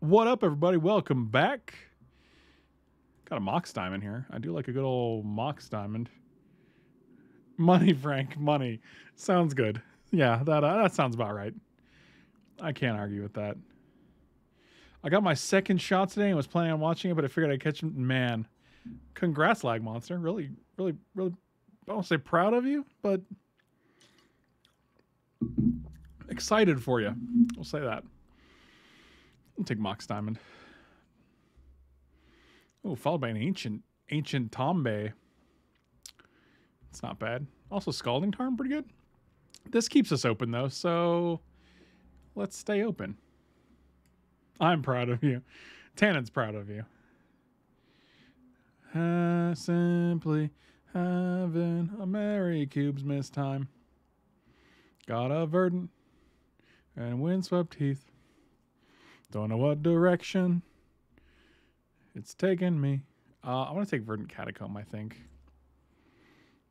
What up, everybody? Welcome back. Got a Mox Diamond here. I do like a good old Mox Diamond. Money, Frank, money. Sounds good. Yeah, that sounds about right. I can't argue with that. I got my second shot today and was planning on watching it, but I figured I'd catch him. Man, congrats, Lag Monster. Really, really, really, I won't say proud of you, but excited for you. We'll say that. I'll take Mox Diamond. Oh, followed by an ancient Tombe. It's not bad. Also, Scalding Tarn, pretty good. This keeps us open though, so let's stay open. I'm proud of you. Tannen's proud of you. I simply having a merry cubes miss time. Got a verdant and windswept heath. Don't know what direction it's taken me. I want to take Verdant Catacomb, I think.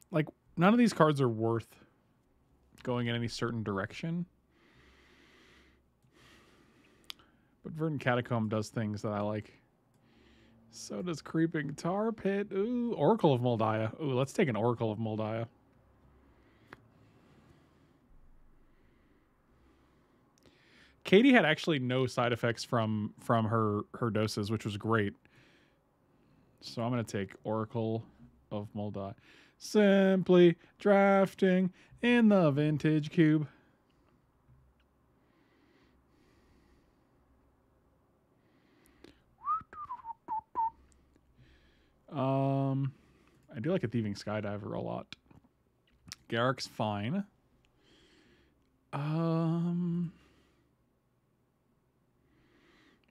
Like, none of these cards are worth going in any certain direction. But Verdant Catacomb does things that I like. So does Creeping Tar Pit. Ooh, Oracle of Mul Daya. Ooh, let's take an Oracle of Mul Daya. Katie had actually no side effects from her doses, which was great. So I'm going to take Oracle of Mul Daya. Simply drafting in the vintage cube. I do like a Thieving Skydiver a lot. Garrick's fine.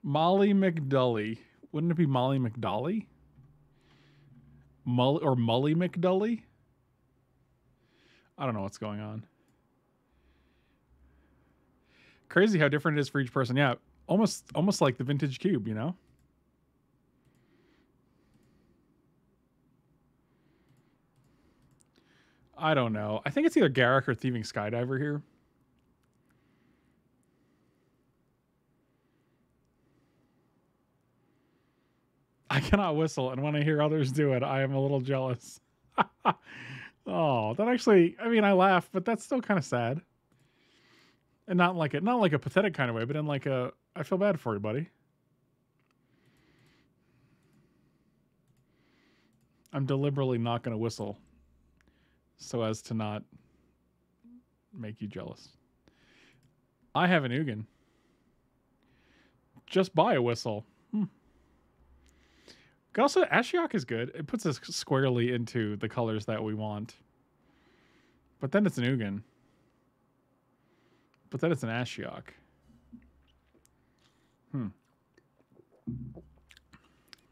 Molly McDully. Wouldn't it be Molly McDolly? Or Mully McDully? I don't know what's going on. Crazy how different it is for each person. Yeah, almost like the vintage cube, you know? I don't know. I think it's either Garrick or Thieving Skydiver here. I cannot whistle, and when I hear others do it, I am a little jealous. Oh, that actually, I mean, I laugh, but that's still kind of sad. And not like a pathetic kind of way, but in like a, I feel bad for you, buddy. I'm deliberately not going to whistle so as to not make you jealous. I have an Ugin. Just buy a whistle. Also, Ashiok is good. It puts us squarely into the colors that we want. But then it's an Ugin. But then it's an Ashiok.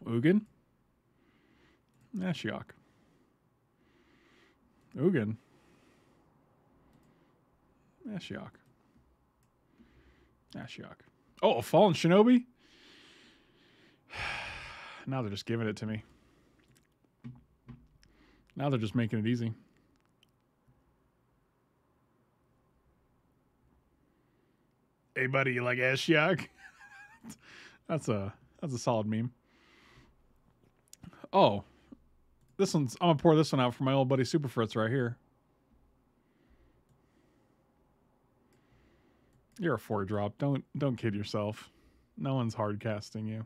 Ugin. Ashiok. Ugin. Ashiok. Ashiok. Oh, a Fallen Shinobi? Now they're just giving it to me. Now they're just making it easy. Hey, buddy, you like Ashiok? that's a solid meme. Oh, this one's. I'm gonna pour this one out for my old buddy Super Fritz right here. You're a 4-drop. Don't kid yourself. No one's hard casting you.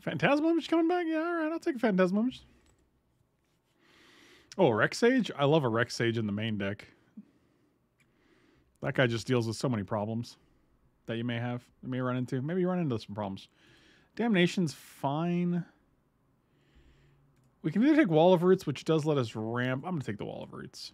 Phantasmal Image coming back? Yeah, all right, I'll take Phantasmal Image. Oh, Rexage? I love a Rexage in the main deck. That guy just deals with so many problems that you may have. You may run into. Maybe you run into some problems. Damnation's fine. We can either take Wall of Roots, which does let us ramp. I'm going to take the Wall of Roots.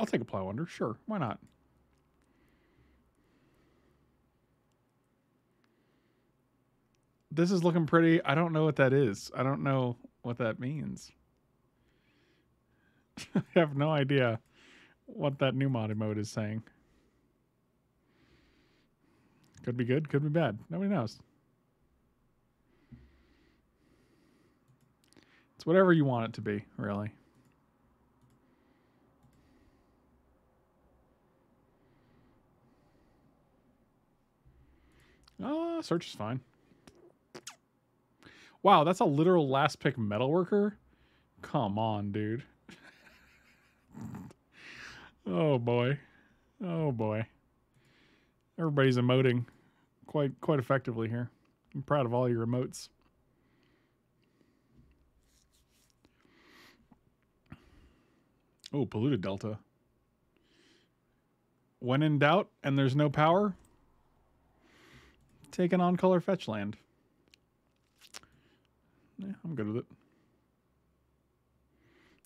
I'll take a Plow Under, sure. Why not? This is looking pretty. I don't know what that is. I don't know what that means. I have no idea what that new mod emote is saying. Could be good, could be bad. Nobody knows. It's whatever you want it to be, really. Search is fine. Wow, that's a literal last pick metalworker? Come on, dude. Oh boy. Oh boy. Everybody's emoting quite effectively here. I'm proud of all your emotes. Oh, polluted delta. When in doubt and there's no power, take an on-color fetch land. Yeah, I'm good with it.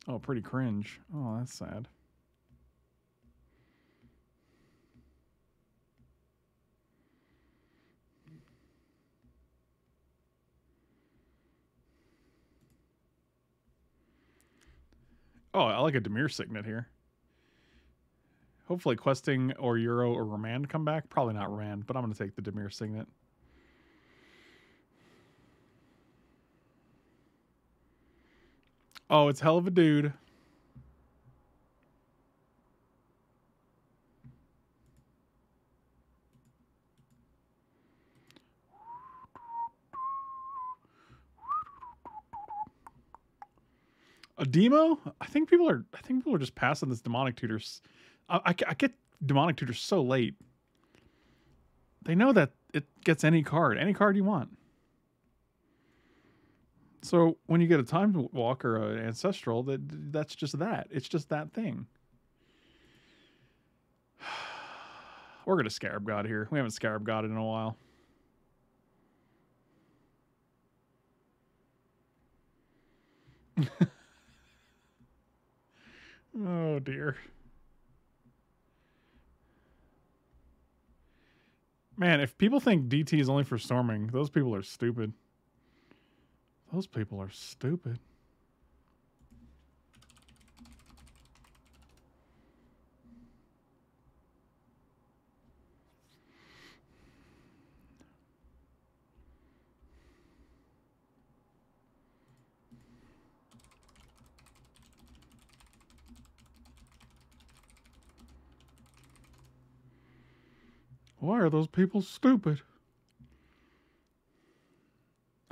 Oh, pretty cringe. Oh, that's sad. Oh, I like a Dimir Signet here. Hopefully questing or Euro or Remand come back. Probably not Remand, but I'm going to take the Dimir Signet. Oh, it's hell of a dude. A demo? I think people are just passing this Demonic Tutor. I get Demonic Tutor so late. They know that it gets any card you want. So when you get a Time Walk or an Ancestral, that's just that. It's just that thing. We're going to Scarab God here. We haven't Scarab God in a while. Oh, dear. Man, if people think DT is only for storming, those people are stupid. Those people are stupid. Why are those people stupid?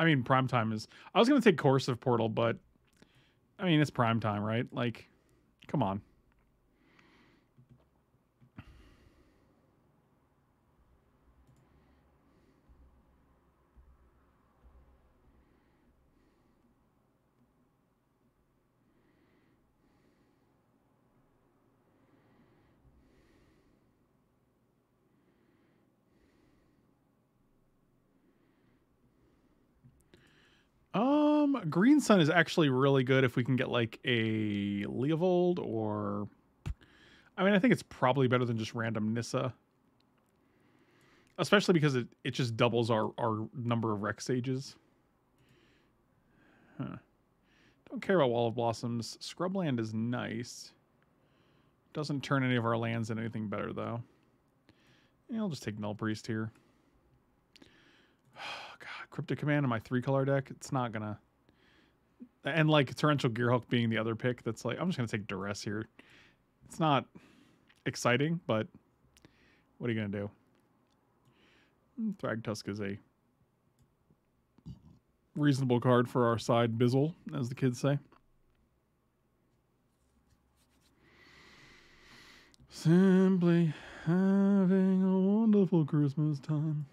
I mean, prime time is... I was going to take Coercive Portal, but... I mean, it's prime time, right? Like, come on. Green Sun is actually really good if we can get like a Leovold or... I mean, I think it's probably better than just random Nissa. Especially because it just doubles our number of Rexages. Huh. Don't care about Wall of Blossoms. Scrubland is nice. Doesn't turn any of our lands into anything better, though. Yeah, I'll just take Null Priest here. God, Cryptic Command in my 3-color deck. It's not going to... And like Torrential Gearhulk being the other pick, that's like, I'm just going to take Duress here. It's not exciting, but what are you going to do? Thragtusk is a reasonable card for our side bizzle, as the kids say. Simply having a wonderful Christmas time.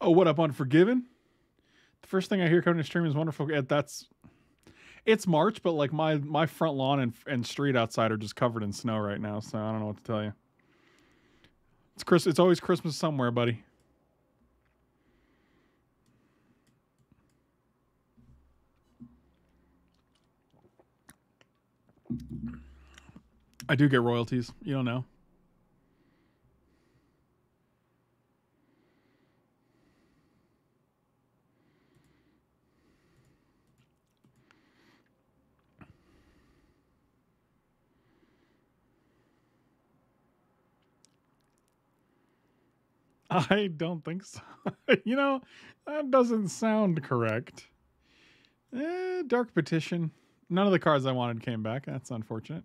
Oh, what up, Unforgiven? The first thing I hear coming to stream is wonderful. That's It's March, but like my front lawn and street outside are just covered in snow right now, so I don't know what to tell you. It's always Christmas somewhere, buddy. I do get royalties. You don't know. I don't think so. You know, that doesn't sound correct. Dark Petition. None of the cards I wanted came back. That's unfortunate.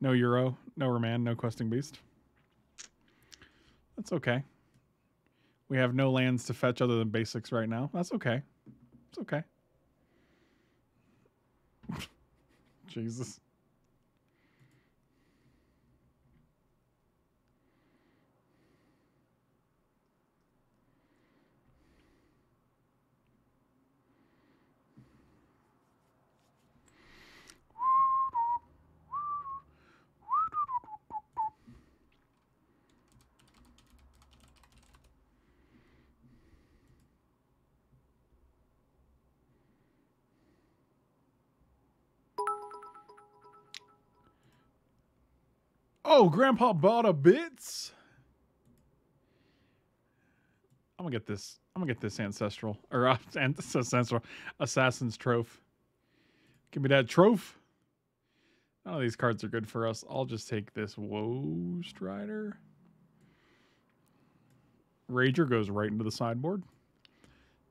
No Euro, no Remand, no Questing Beast. That's okay. We have no lands to fetch other than basics right now. That's okay. It's okay. Jesus. Oh, Grandpa bought a bits. I'm gonna get this. I'm gonna get this ancestral or ancestral Assassin's Trophy. Give me that trophy. None of these cards are good for us. I'll just take this Woe Strider. Rager goes right into the sideboard.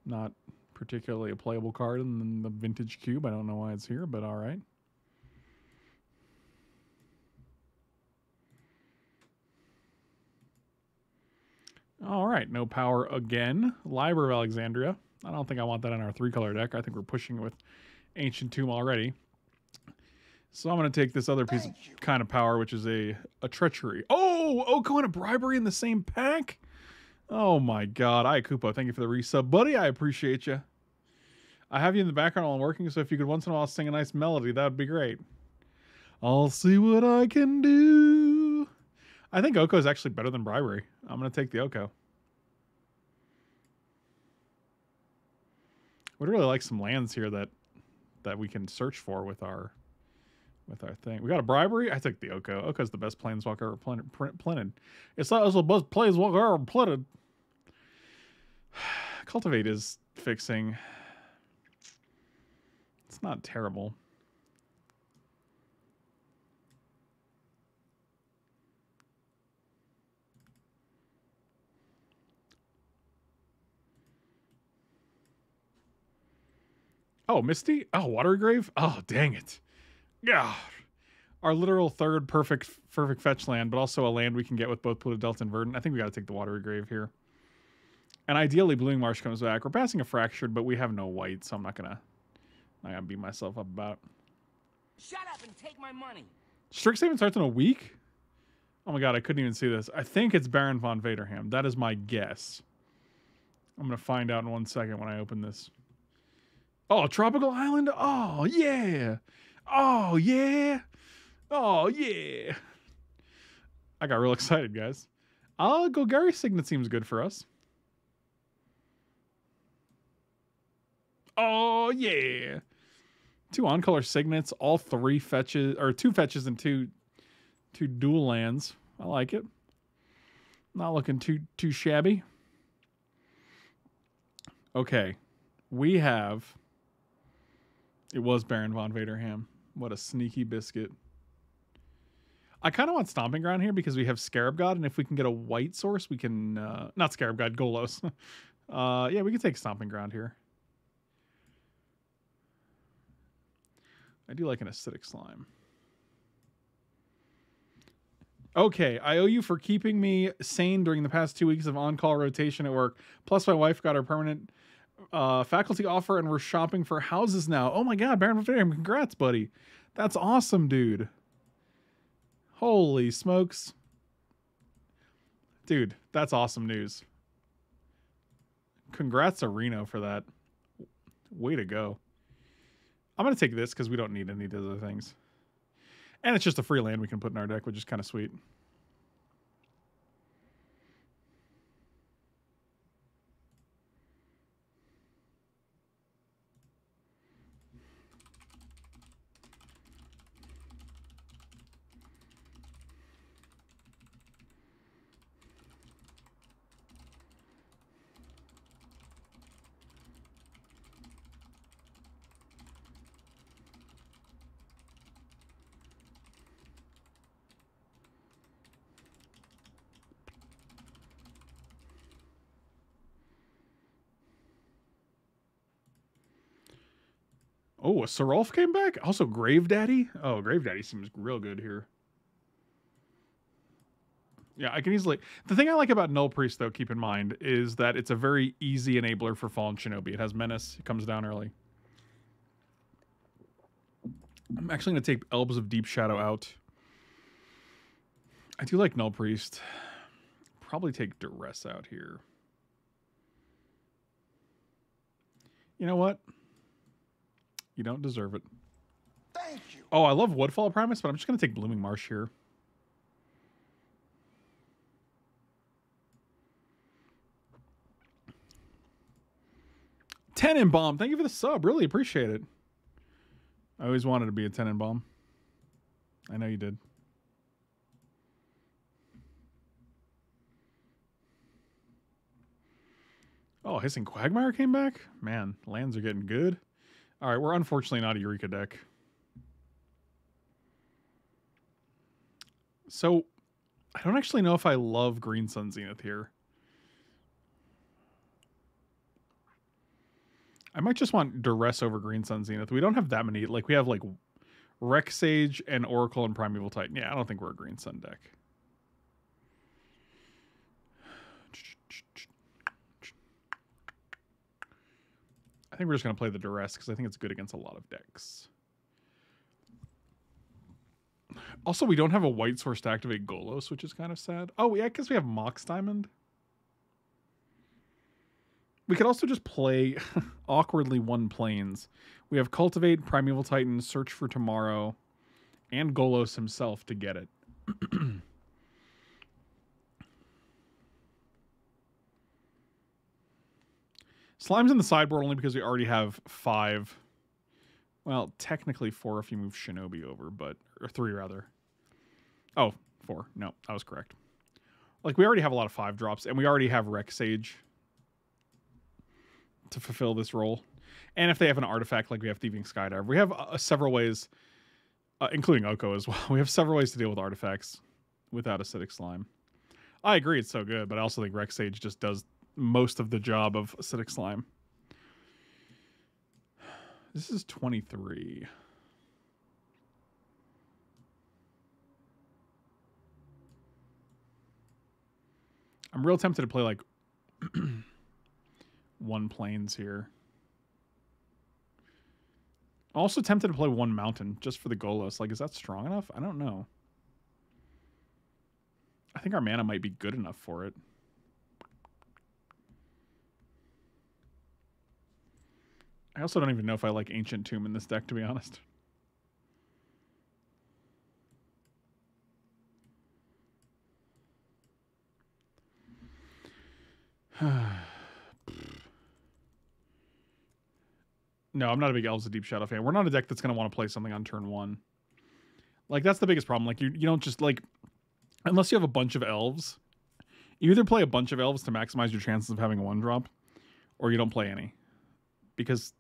Not particularly a playable card in the vintage cube. I don't know why it's here, but all right. All right, no power again. Library of Alexandria. I don't think I want that in our three-color deck. I think we're pushing it with Ancient Tomb already. So I'm going to take this other piece of kind of power, which is a Treachery. Oh, Oko and a Bribery in the same pack? Oh, my God. Iacupo, thank you for the resub. Buddy, I appreciate you. I have you in the background while I'm working, so if you could once in a while sing a nice melody, that would be great. I'll see what I can do. I think Oko is actually better than Bribery. I'm going to take the Oko. Would really like some lands here that we can search for with our thing. We got a Bribery. I took the Oko. Oko's the best planeswalker ever printed. It's not the best planeswalker ever printed. Cultivate is fixing. It's not terrible. Oh, Misty? Oh, Watery Grave? Oh, dang it. God. Our literal third perfect fetch land, but also a land we can get with both Pluto Delta and Verdant. I think we got to take the Watery Grave here. And ideally, Blooming Marsh comes back. We're passing a Fractured, but we have no white, so I'm not gonna beat myself up about it. Shut up and take my money. Strixhaven starts in a week? Oh my God, I couldn't even see this. I think it's Baron von Vaderham. That is my guess. I'm going to find out in 1 second when I open this. Oh, Tropical Island? Oh, yeah. Oh, yeah. Oh, yeah. I got real excited, guys. Golgari Signet seems good for us. Oh, yeah. Two on-color Signets, all three fetches, or two fetches and two dual lands. I like it. Not looking too shabby. Okay. We have... It was Baron von Vaderham. What a sneaky biscuit. I kind of want Stomping Ground here because we have Scarab God, and if we can get a white source, we can... not Scarab God, Golos. Yeah, we can take Stomping Ground here. I do like an Acidic Slime. Okay, I owe you for keeping me sane during the past 2 weeks of on-call rotation at work. Plus, my wife got her permanent... faculty offer, and we're shopping for houses now. Oh my God, Baron Vaderham, congrats, buddy. That's awesome, dude. Holy smokes. Dude, that's awesome news. Congrats to Reno for that. Way to go. I'm going to take this because we don't need any of the other things. And it's just a free land we can put in our deck, which is kind of sweet. Oh, a Seraph came back? Also, Grave Daddy? Oh, Grave Daddy seems real good here. Yeah, I can easily... The thing I like about Null Priest, though, keep in mind, is that it's a very easy enabler for Fallen Shinobi. It has Menace. It comes down early. I'm actually going to take Elves of Deep Shadow out. I do like Null Priest. Probably take Duress out here. You know what? You don't deserve it. Thank you. Oh, I love Woodfall Primus, but I'm just going to take Blooming Marsh here. Tenenbaum, thank you for the sub. Really appreciate it. I always wanted to be a Tenenbaum. I know you did. Oh, Hissing Quagmire came back? Man, lands are getting good. All right, we're unfortunately not a Eureka deck. So, I don't actually know if I love Green Sun Zenith here. I might just want Duress over Green Sun Zenith. We don't have that many. Like, we have, like, Rexage and Oracle and Primeval Titan. Yeah, I don't think we're a Green Sun deck. I think we're just going to play the Duress because I think it's good against a lot of decks. Also, we don't have a white source to activate Golos, which is kind of sad. Oh, yeah, because we have Mox Diamond. We could also just play awkwardly one planes. We have Cultivate, Primeval Titan, Search for Tomorrow, and Golos himself to get it. Slime's in the sideboard only because we already have 5. Well, technically 4 if you move Shinobi over, but... Or 3, rather. Oh, 4. No, I was correct. Like, we already have a lot of 5 drops, and we already have Rexage to fulfill this role. And if they have an artifact, like we have Thieving Skydiver, we have several ways, including Oko as well, we have several ways to deal with artifacts without Acidic Slime. I agree, it's so good, but I also think Rexage just does... most of the job of Acidic Slime. This is 23. I'm real tempted to play like one plains here. Also tempted to play one mountain just for the Golos. Like, is that strong enough? I don't know. I think our mana might be good enough for it. I also don't even know if I like Ancient Tomb in this deck, to be honest. No, I'm not a big Elves of Deep Shadow fan. We're not a deck that's going to want to play something on turn 1. Like, that's the biggest problem. Like, you don't just, like... Unless you have a bunch of Elves, you either play a bunch of Elves to maximize your chances of having a 1-drop, or you don't play any. Because...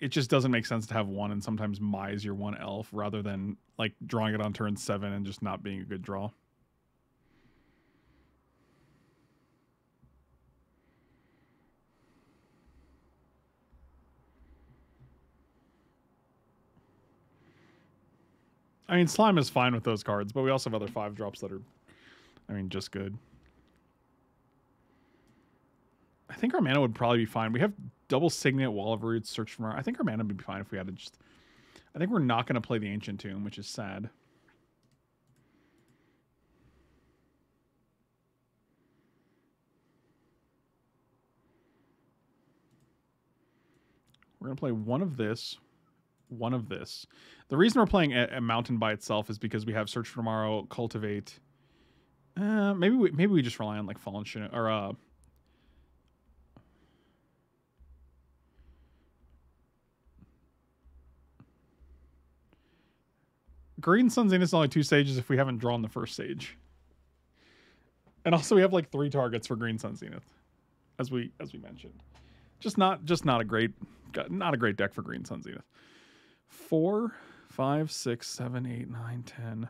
it just doesn't make sense to have one and sometimes mize your one elf rather than like drawing it on turn 7 and just not being a good draw. I mean, Slime is fine with those cards, but we also have other 5 drops that are, I mean, just good. I think our mana would probably be fine. We have Double Signet, Wall of Roots, Search for More. I think our mana would be fine if we had to just... I think we're not going to play the Ancient Tomb, which is sad. We're going to play one of this, one of this. The reason we're playing a mountain by itself is because we have Search for Tomorrow, Cultivate. Maybe we just rely on like Fallen Shinobi or Green Sun Zenith is only 2 stages if we haven't drawn the first stage. And also we have like 3 targets for Green Sun Zenith, as we mentioned. Just not a great deck for Green Sun Zenith. 4, 5, 6, 7, 8, 9, 10.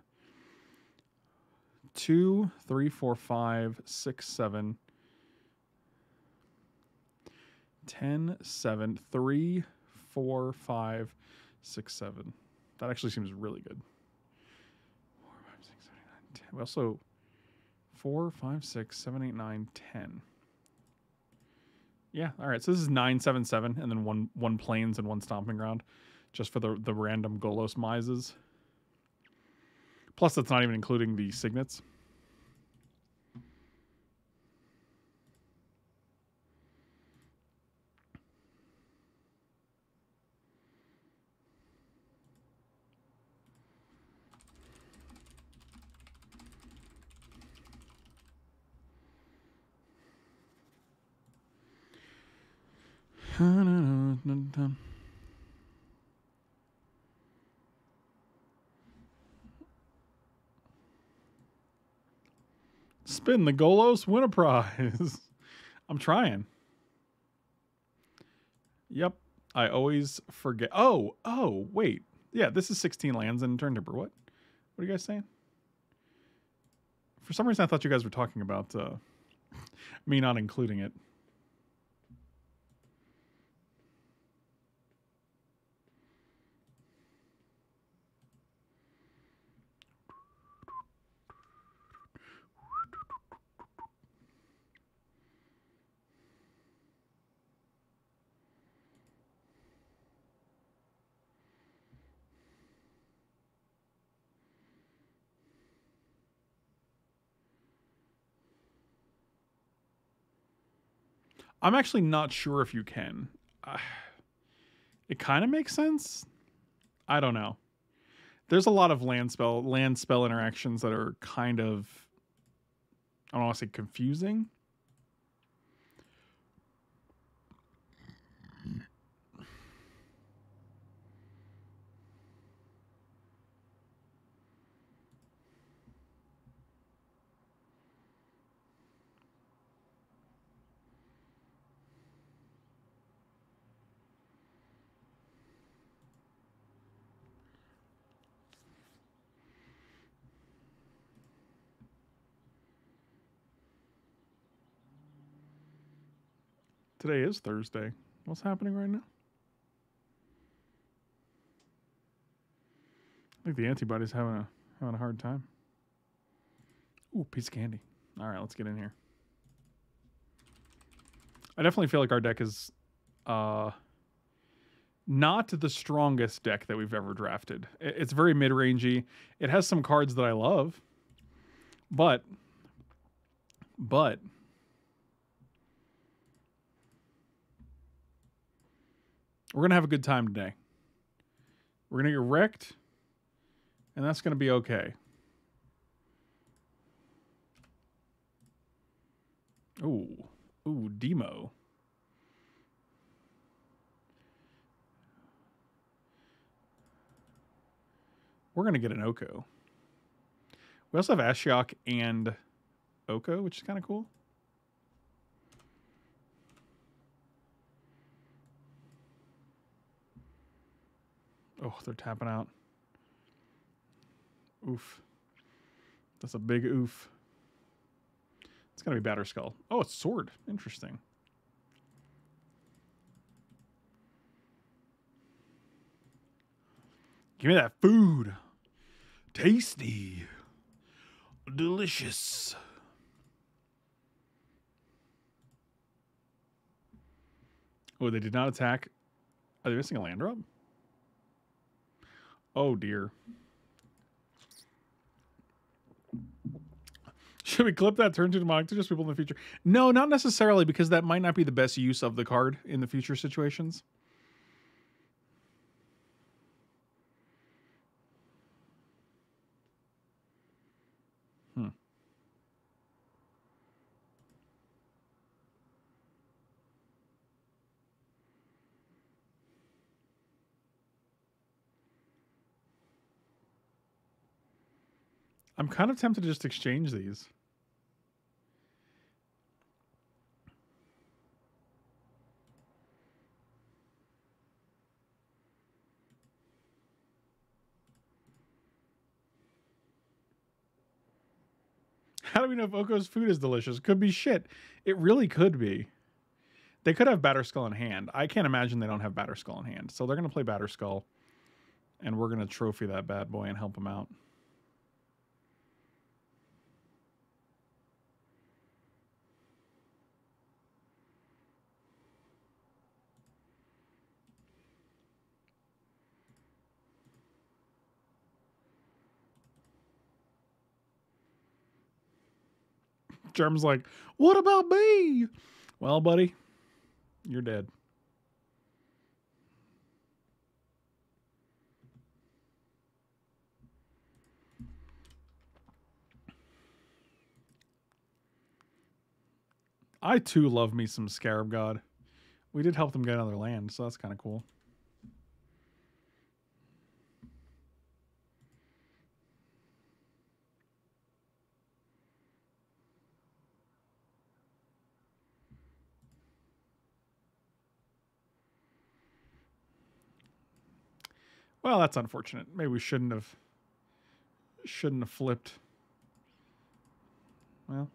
2, 3, 4, 5, 6, 7, 10, 7, 3, 4, 5, 6, 7. That actually seems really good. 4, 5, 6, 7, 8, 9, 10. We also 4, 5, 6, 7, 8, 9, 10. Yeah, all right. So this is 9, 7, 7, and then one plains and 1 stomping ground, just for the random Golos mises. Plus, that's not even including the signets. Spin the Golos, win a prize. I'm trying. Yep, I always forget. Oh, wait. Yeah, this is 16 lands and turn temper. What are you guys saying? For some reason, I thought you guys were talking about me not including it. I'm actually not sure if you can. It kind of makes sense. I don't know. There's a lot of land spell interactions that are kind of, I don't want to say confusing. Today is Thursday. What's happening right now? I think the antibody's having a hard time. Ooh, piece of candy. All right, let's get in here. I definitely feel like our deck is not the strongest deck that we've ever drafted. It's very mid-rangey. It has some cards that I love, but. We're going to have a good time today. We're going to get wrecked, and that's going to be okay. Ooh, Demo. We're going to get an Oko. We also have Ashiok and Oko, which is kind of cool. Oh, they're tapping out. Oof. That's a big oof. It's going to be Batterskull. Oh, it's Sword. Interesting. Give me that food. Tasty. Delicious. Oh, they did not attack. Are they missing a land drop? Oh, dear. Should we clip that turn to Demonic Tutor people in the future? No, not necessarily, because that might not be the best use of the card in the future situations. I'm kind of tempted to just exchange these. How do we know if Oko's food is delicious? Could be shit. It really could be. They could have Batterskull in hand. I can't imagine they don't have Batterskull in hand. So they're going to play Batterskull. And we're going to trophy that bad boy and help him out. Germ's like, what about me? Well, buddy, you're dead. I too love me some Scarab God. We did help them get another land, so that's kind of cool. Well, that's unfortunate. Maybe we shouldn't have flipped. Well.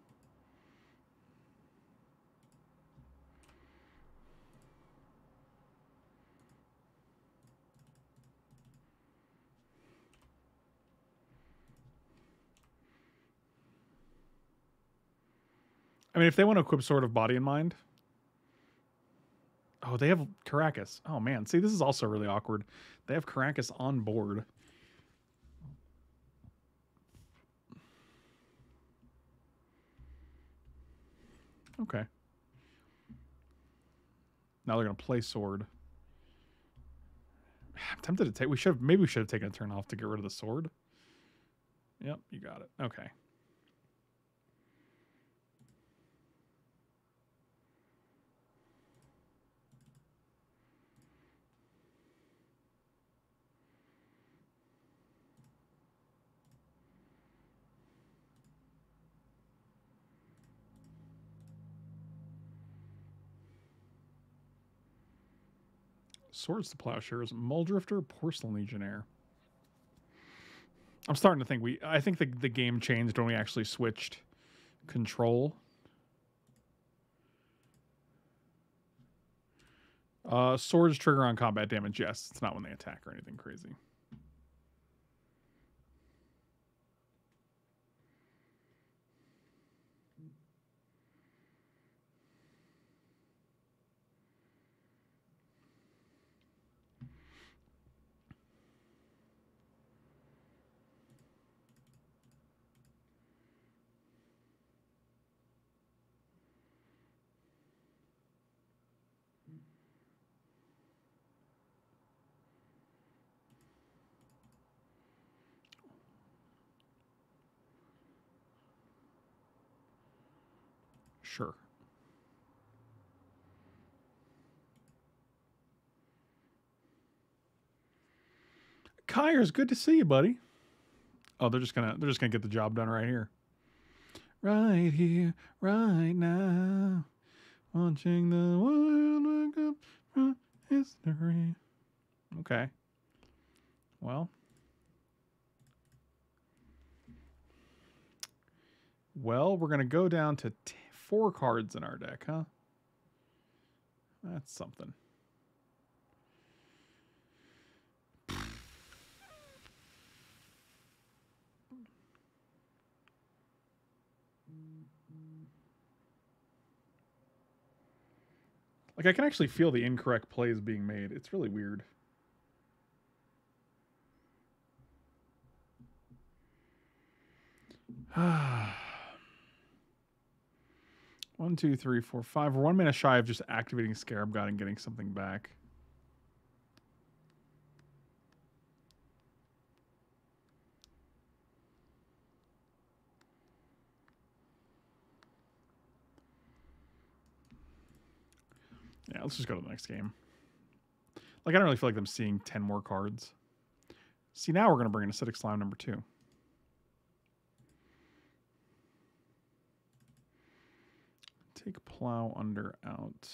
I mean, if they want to equip Sword of Body and Mind. Oh, they have Caracas. Oh, man. See, this is also really awkward. They have Caracas on board. Okay. Now they're going to play Sword. I'm tempted to take... Maybe we should have taken a turn off to get rid of the Sword. Yep, you got it. Okay. Swords to Plowshares, Muldrifter, Porcelain Legionnaire. I'm starting to think I think the game changed when we actually switched control. Swords trigger on combat damage, yes. It's not when they attack or anything crazy. Sure. Kyers, good to see you, buddy. Oh, they're just gonna get the job done right here. Right here, right now. Watching the world wake up from history. Okay. Well. Well, we're gonna go down to 4 cards in our deck, huh? That's something. Like, I can actually feel the incorrect plays being made. It's really weird. Ah. 1, 2, 3, 4, 5. We're 1 minute shy of just activating Scarab God and getting something back. Yeah, let's just go to the next game. Like, I don't really feel like I'm seeing 10 more cards. See, now we're going to bring in Acidic Slime number 2. Take Plow Under out.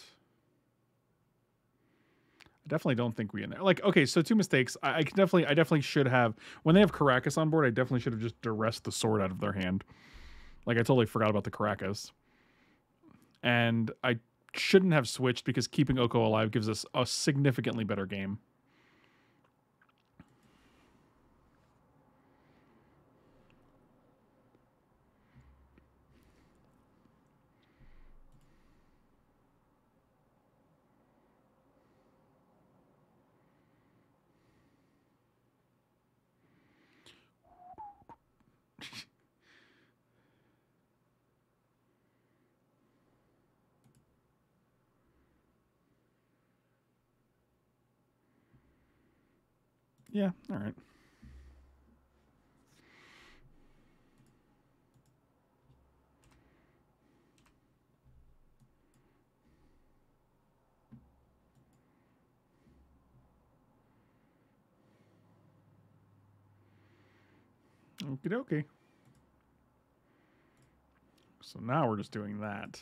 I definitely don't think we in there. Like, okay, so two mistakes. I definitely should have, when they have Caracas on board, I definitely should have just duressed the sword out of their hand. Like, I totally forgot about the Caracas. And I shouldn't have switched because keeping Oko alive gives us a significantly better game. Yeah, all right. Okie dokie. So now we're just doing that.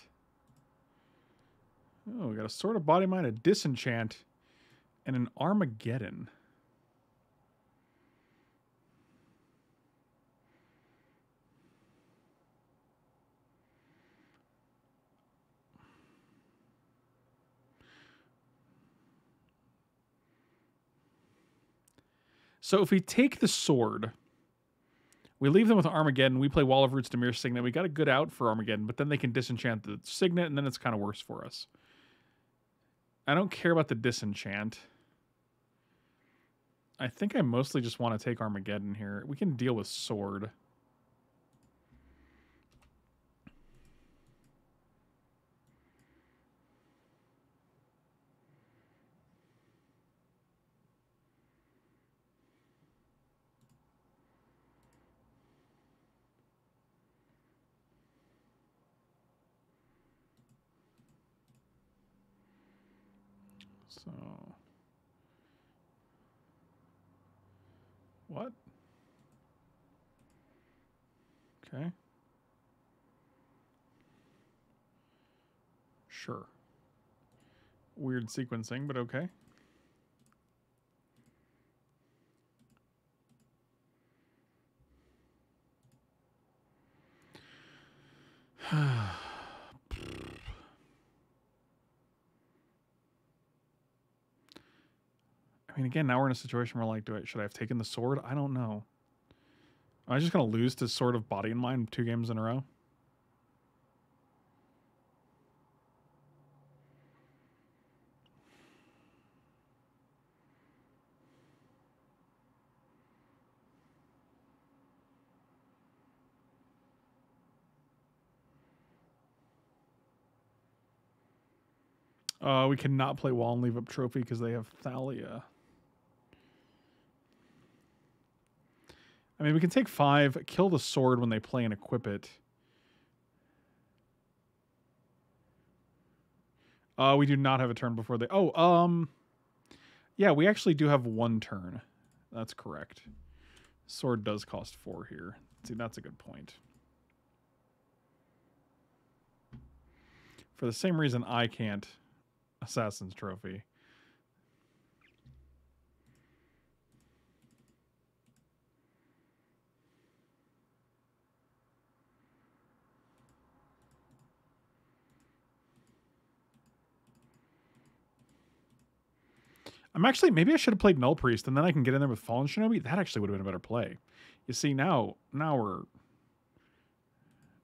Oh, we got a Sword of Body and Mind, a Disenchant, and an Armageddon. So if we take the sword, we leave them with Armageddon, we play Wall of Roots, Dimir Signet, we got a good out for Armageddon, but then they can disenchant the Signet, and then it's kind of worse for us. I don't care about the disenchant. I think I mostly just want to take Armageddon here. We can deal with sword. So, what? Okay. Sure. Weird sequencing, but okay. I mean, again, now we're in a situation where, like, should I have taken the sword? I don't know. Am I just going to lose to Sword of Body and Mind 2 games in a row? We cannot play Wall and leave up Trophy because they have Thalia. I mean, we can take 5, kill the sword when they play and equip it. We do not have a turn before they... Oh, yeah, we actually do have 1 turn. That's correct. Sword does cost 4 here. See, that's a good point. For the same reason I can't Assassin's Trophy. I'm actually, maybe I should have played Null Priest and then I can get in there with Fallen Shinobi. That actually would have been a better play. You see, now we're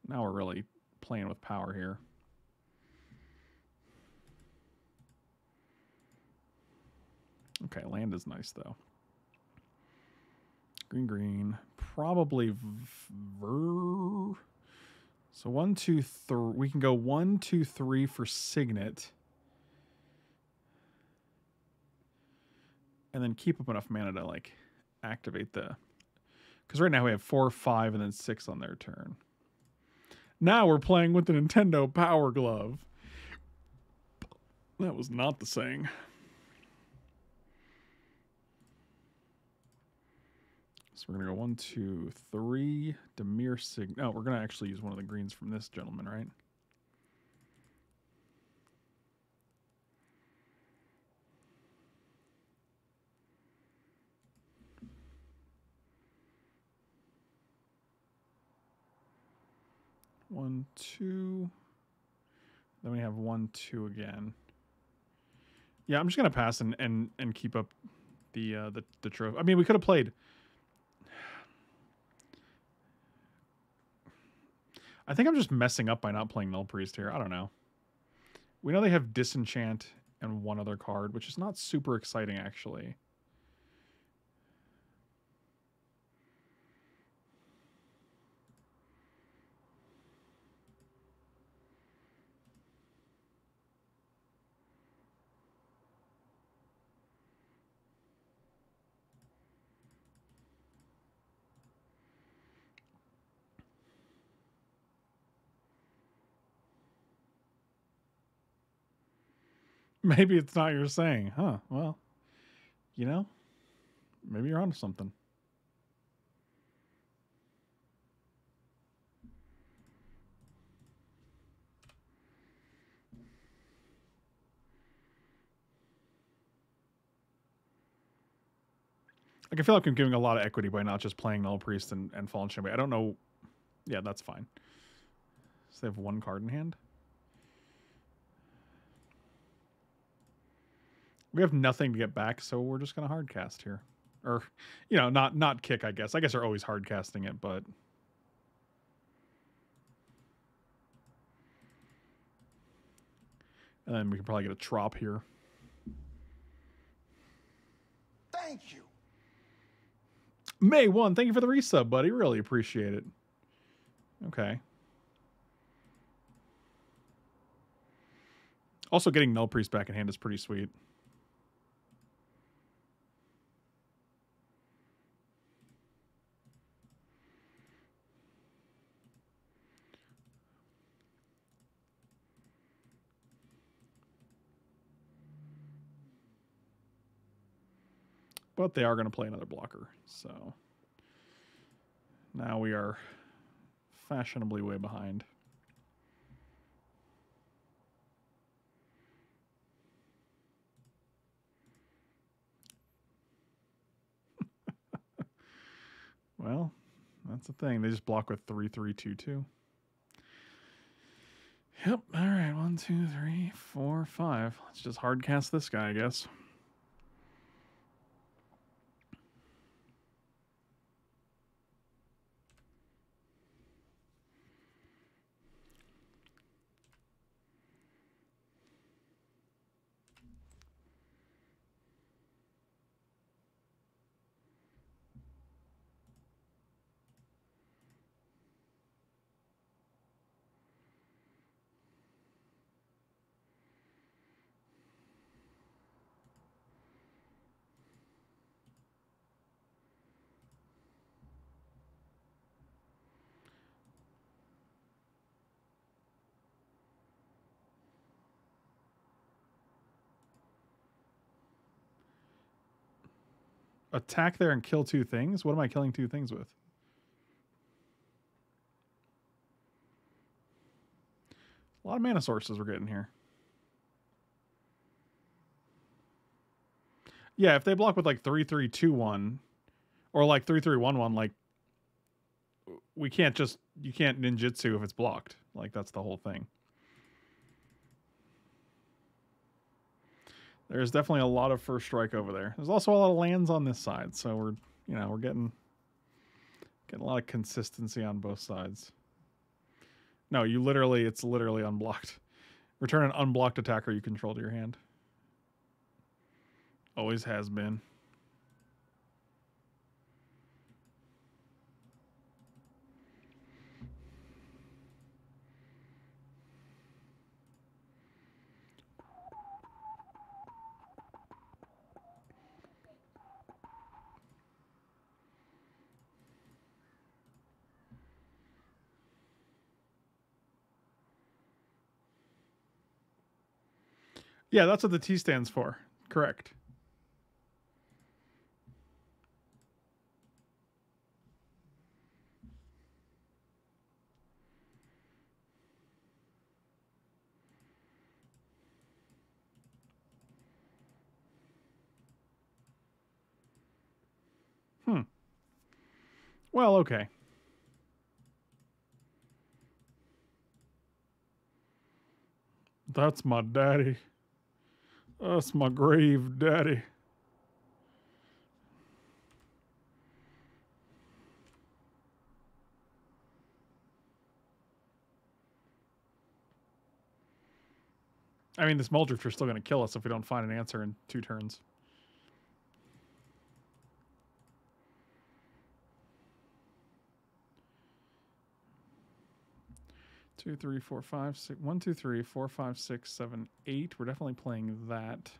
really playing with power here. Okay, land is nice though. Green, green, probably ver. So 1, 2, 3. We can go 1, 2, 3 for Signet. And then keep up enough mana to, like, activate the... Because right now we have 4, 5, and then 6 on their turn. Now we're playing with the Nintendo Power Glove. That was not the saying. So we're going to go 1, 2, 3. Dimir Signet. Oh, we're going to actually use one of the greens from this gentleman, right? One, two. Then we have 1, 2 again. Yeah, I'm just gonna pass and keep up the trophy. I mean, we could have played. I think I'm just messing up by not playing Null Priest here. I don't know. We know they have Disenchant and one other card, which is not super exciting actually. Maybe it's not your saying, huh? Well, you know, maybe you're onto something. Like, I feel like I'm giving a lot of equity by not just playing Null Priest and Fallen Shinobi. I don't know. Yeah, that's fine. So they have one card in hand. We have nothing to get back, so we're just going to hard cast here. Or, you know, not kick, I guess. I guess they're always hard casting it, but... And then we can probably get a trop here. Thank you! May1, thank you for the resub, buddy. Really appreciate it. Okay. Also, getting Null Priest back in hand is pretty sweet. But they are going to play another blocker, so now we are fashionably way behind. Well, that's the thing. They just block with 3, 3, 2, 2. Yep. All right. 1, 2, 3, 4, 5. Let's just hard cast this guy, I guess. Attack there and kill two things? What am I killing two things with? A lot of mana sources we're getting here. Yeah, if they block with like 3, 3, 2, 1, or like 3, 3, 1, 1, like we can't just, you can't ninjutsu if it's blocked. Like that's the whole thing. There's definitely a lot of first strike over there. There's also a lot of lands on this side, so we're, you know, we're getting a lot of consistency on both sides. No, you literally, it's literally unblocked. Return an unblocked attacker you control to your hand. Always has been. Yeah, that's what the T stands for. Correct. Well, okay. That's my daddy. That's my grave daddy. I mean, this Muldrifter's still going to kill us if we don't find an answer in 2 turns. Two, three, four, five, six. 1, 2, 3, 4, 5, 6, 7, 8. We're definitely playing that.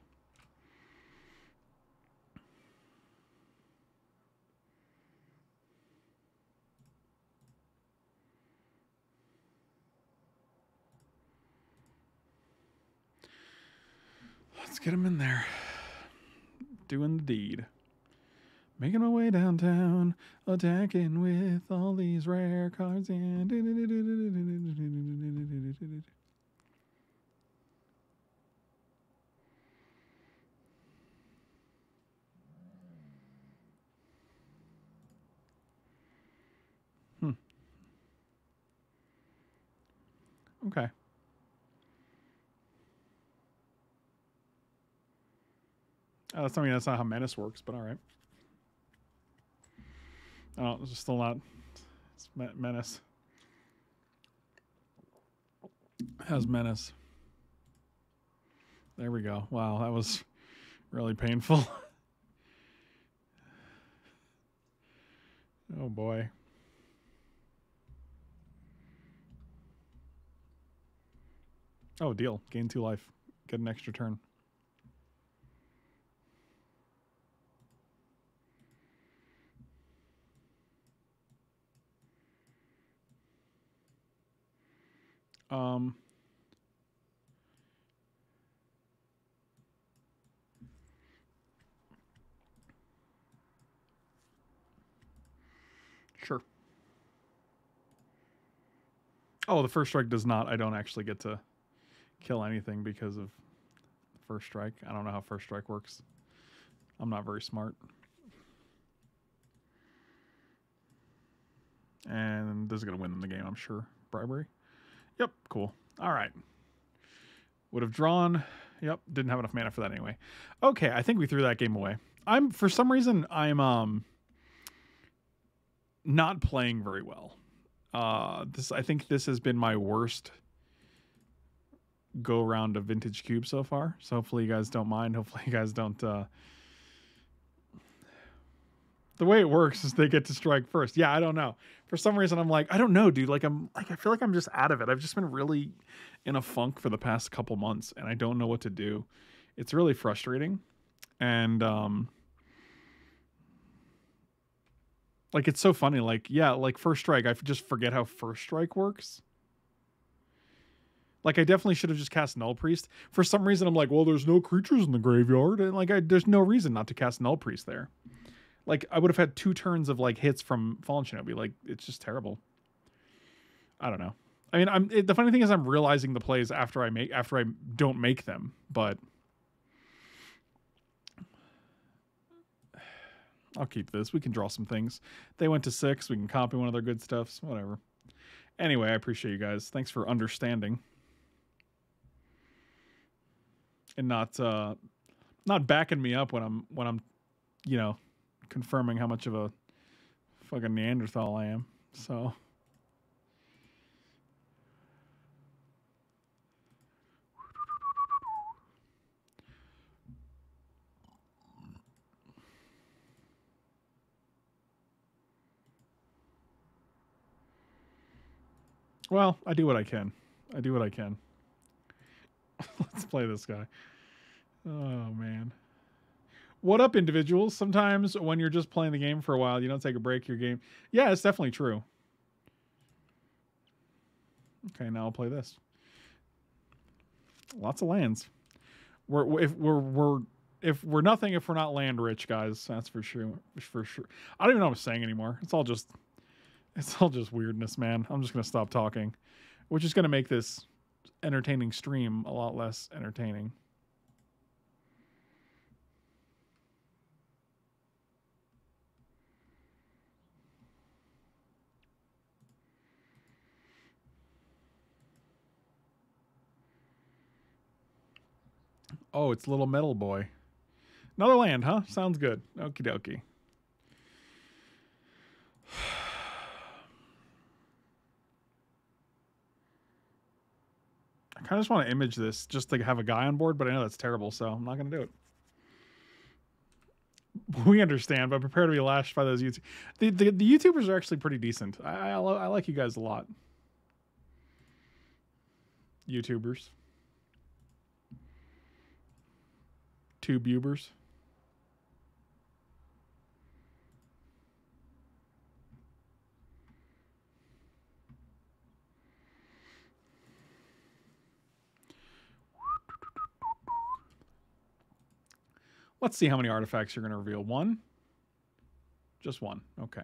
Let's get him in there. Doing the deed. Making my way downtown, attacking with all these rare cards and... Okay. I mean, that's not how Menace works, but all right. Oh, it's just still not. It's Menace. It has Menace. There we go. Wow, that was really painful. Oh boy. Oh, deal. Gain 2 life. Get an extra turn. Sure. Oh, the first strike does not. I don't actually get to kill anything because of first strike. I don't know how first strike works. I'm not very smart. And this is going to win them the game, I'm sure. Bribery. Yep, cool. All right. Would have drawn. Yep, didn't have enough mana for that anyway. Okay, I think we threw that game away. I'm, for some reason, I'm not playing very well. I think this has been my worst go round of Vintage Cube so far. So hopefully you guys don't mind. Hopefully you guys don't. The way it works is they get to strike first. Yeah, I don't know. For some reason, I'm like, I don't know, dude. Like, I feel like I'm just out of it. I've just been really in a funk for the past couple months, and I don't know what to do. It's really frustrating, and like, it's so funny. Like, yeah, like first strike. I just forget how first strike works. Like, I definitely should have just cast Null Priest. For some reason, I'm like, well, there's no creatures in the graveyard, and like, there's no reason not to cast Null Priest there. Like, I would have had 2 turns of, like, hits from Fallen Shinobi. Like, it's just terrible. I don't know. I mean, the funny thing is I'm realizing the plays after I don't make them, but I'll keep this. We can draw some things. They went to 6. We can copy one of their good stuffs. Whatever. Anyway, I appreciate you guys. Thanks for understanding. And not backing me up when I'm, you know, confirming how much of a fucking Neanderthal I am. So well, I do what I can. I do what I can. Let's play this guy. Oh man. What up, individuals? Sometimes when you're just playing the game for a while, you don't take a break, your game... Yeah, it's definitely true. Okay, now I'll play this. Lots of lands. If we're nothing, if we're not land rich, guys, that's for sure. I don't even know what I'm saying anymore. It's all just weirdness, man. I'm just gonna stop talking, which is gonna make this entertaining stream a lot less entertaining. Oh, it's Little Metal Boy. Another land, huh? Sounds good. Okie dokie. I kind of just want to image this just to have a guy on board, but I know that's terrible, so I'm not going to do it. We understand, but prepare to be lashed by those YouTubers. The YouTubers are actually pretty decent. I like you guys a lot. YouTubers. Two bubers. Let's see how many artifacts you're going to reveal. One? Just one. Okay.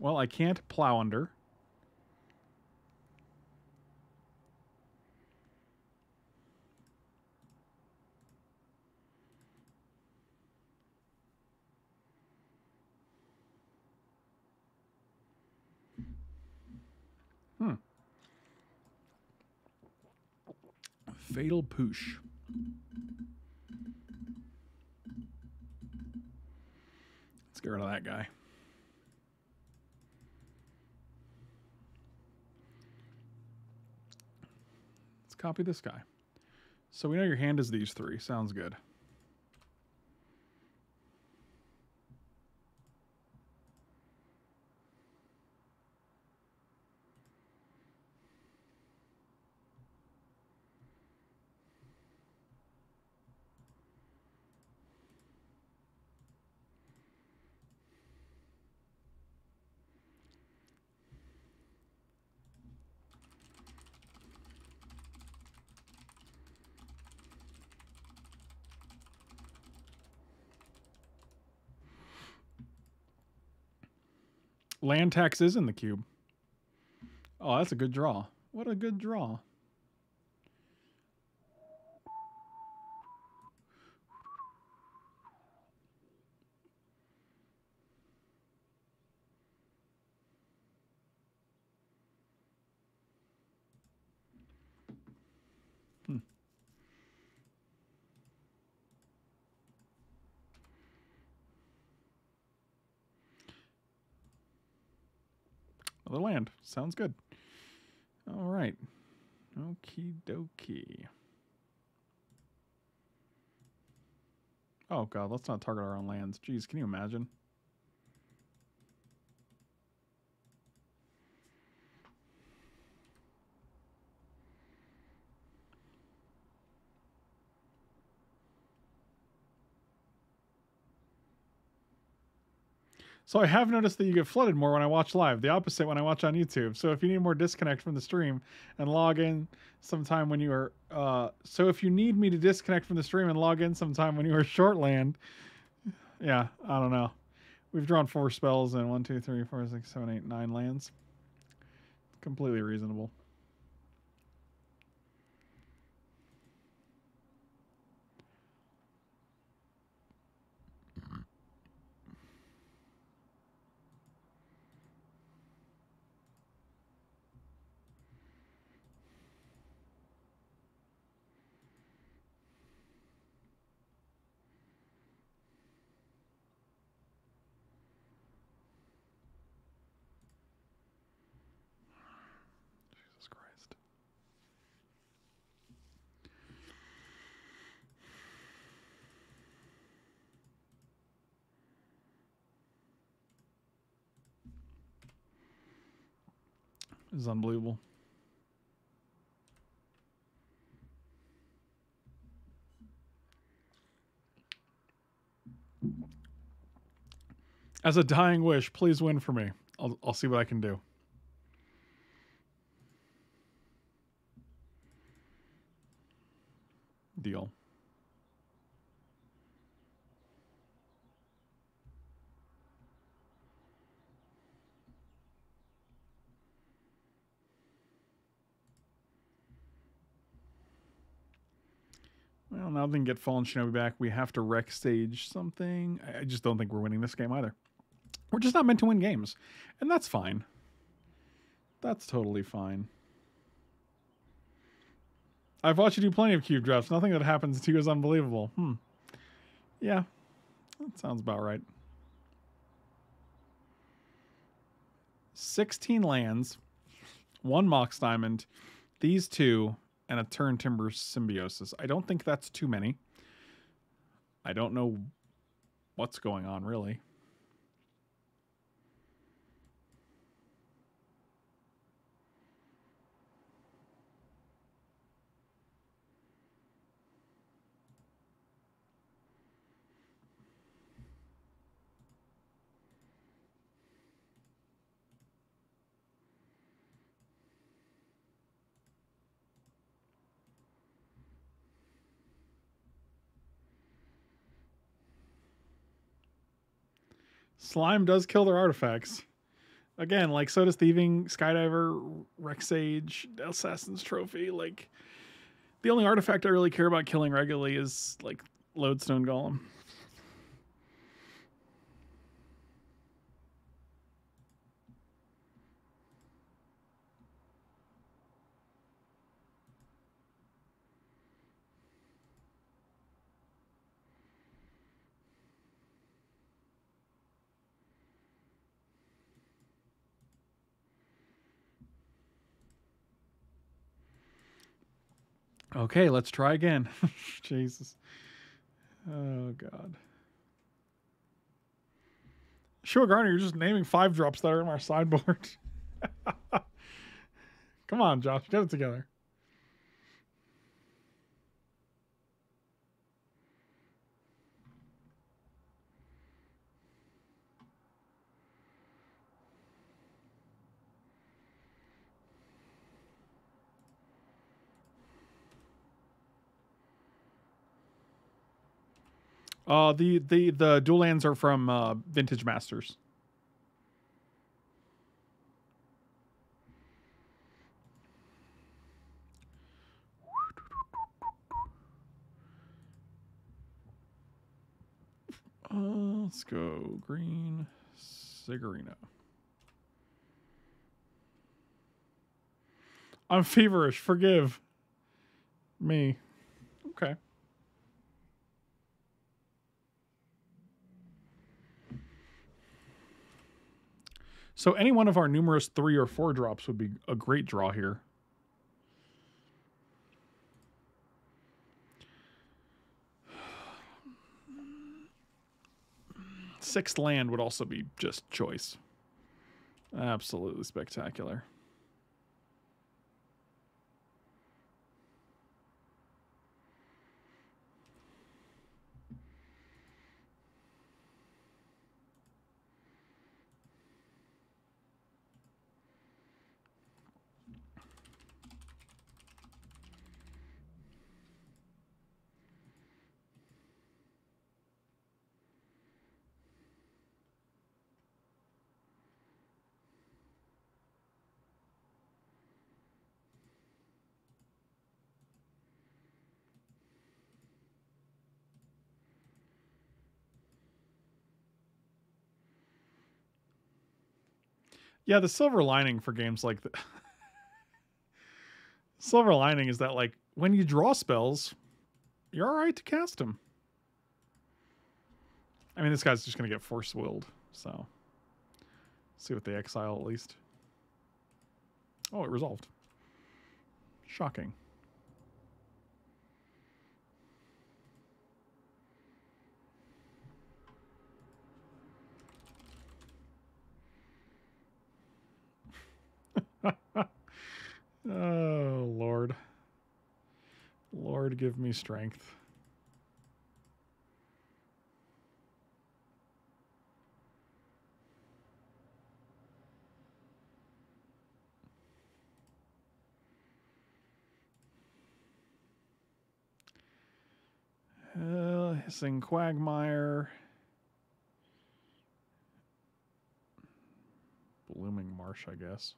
Well, I can't plow under. Fatal Push. Let's get rid of that guy. Copy this guy. So we know your hand is these three. Sounds good. Land tax is in the cube. Oh, that's a good draw. What a good draw. Land. Sounds good. All right. Okie dokie. Oh, God. Let's not target our own lands. Jeez, can you imagine? So I have noticed that you get flooded more when I watch live. The opposite when I watch on YouTube. So if you need more disconnect from the stream and log in sometime when you are... so if you need me to disconnect from the stream and log in sometime when you are shortland... Yeah, I don't know. We've drawn 4 spells and 1, 2, 3, 4, 6, 7, 8, 9 lands. Completely reasonable. This is unbelievable. As a dying wish, please win for me. I'll see what I can do. Deal. Well, now they can get Fallen Shinobi back. We have to Rexage something. I just don't think we're winning this game either. We're just not meant to win games. And that's fine. That's totally fine. I've watched you do plenty of cube drafts. Nothing that happens to you is unbelievable. Yeah. That sounds about right. 16 lands. 1 Mox Diamond. These two. And a Turn Timber Symbiosis. I don't think that's too many. I don't know what's going on, really. Slime does kill their artifacts. Again, like, so does Thieving Skydiver, Rexage, Assassin's Trophy. Like, the only artifact I really care about killing regularly is, like, Lodestone Golem. Okay, let's try again. Jesus. Oh, God. Sure, Garner, you're just naming 5 drops that are in our sideboard. Come on, Josh, get it together. The dual lands are from Vintage Masters. Let's go green Sigurino. I'm feverish. Forgive me. Okay. So any one of our numerous 3 or 4 drops would be a great draw here. Sixth land would also be just choice. Absolutely spectacular. Yeah, the silver lining for games like the silver lining is that, like, when you draw spells, you're all right to cast them. I mean, this guy's just going to get Force Willed, so see what they exile at least. Oh, it resolved. Shocking. Oh, Lord. Lord, give me strength. Hissing Quagmire. Blooming Marsh, I guess.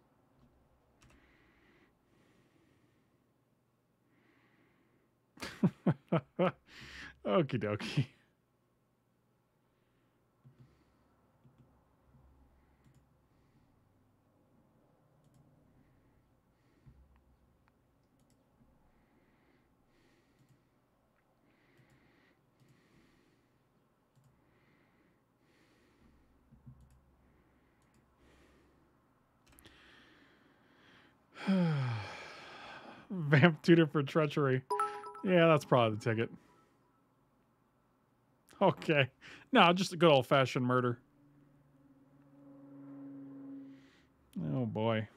Okie dokie. Vamp Tutor for Treachery. Yeah, that's probably the ticket. Okay. No, just a good old-fashioned murder. Oh, boy.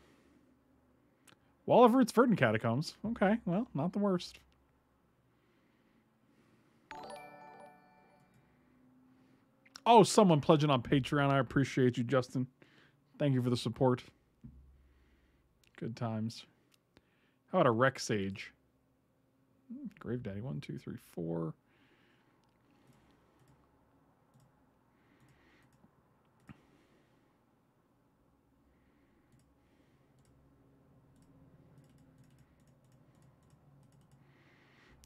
Wall of Roots, Verdant Catacombs. Okay, well, not the worst. Oh, someone pledging on Patreon. I appreciate you, Justin. Thank you for the support. Good times. How about a Rexage? Grave Daddy, 1, 2, 3, 4.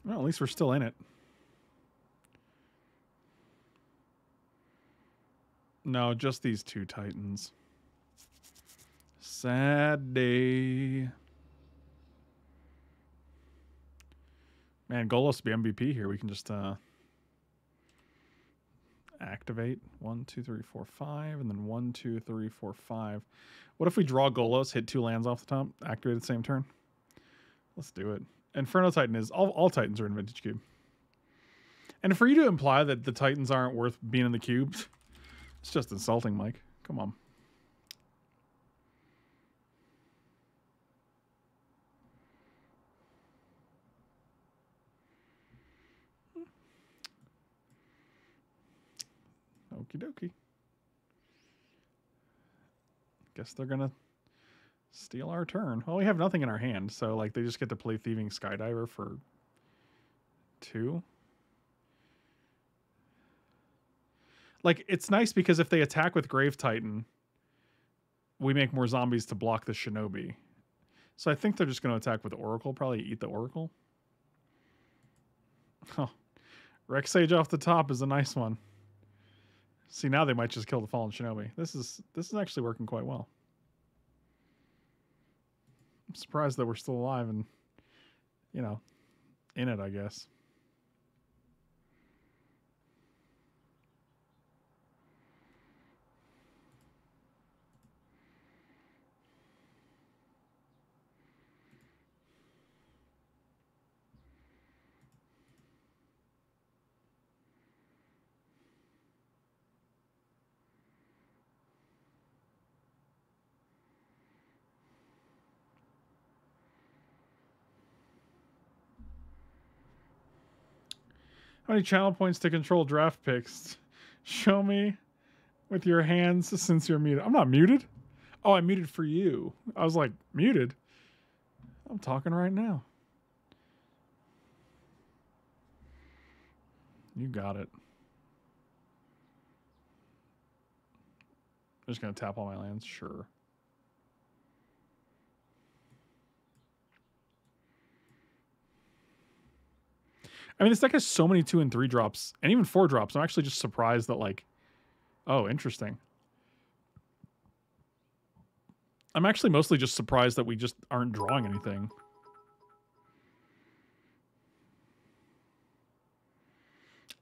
Well, at least we're still in it. No, just these two Titans. Sad day. Man, Golos to be MVP here. We can just activate 1, 2, 3, 4, 5, and then 1, 2, 3, 4, 5. What if we draw Golos, hit 2 lands off the top, activate the same turn? Let's do it. Inferno Titan is all Titans are in Vintage Cube. And for you to imply that the Titans aren't worth being in the cubes, it's just insulting, Mike. Come on. Okie dokie. Guess they're gonna steal our turn. Well, we have nothing in our hand, so like they just get to play Thieving Skydiver for 2. Like it's nice because if they attack with Grave Titan, we make more zombies to block the Shinobi. So I think they're just gonna attack with Oracle, probably eat the Oracle. Huh. Rexage off the top is a nice one. See, now they might just kill the Fallen Shinobi. This is actually working quite well. I'm surprised that we're still alive and, you know, in it, I guess. How many channel points to control draft picks? Show me with your hands since you're muted. I'm not muted. Oh, I muted for you. I was like, muted? I'm talking right now. You got it. I'm just going to tap all my lands. Sure. I mean, this deck has so many 2 and 3 drops, and even 4 drops. I'm actually just surprised that, like, oh, interesting. I'm actually mostly just surprised that we just aren't drawing anything.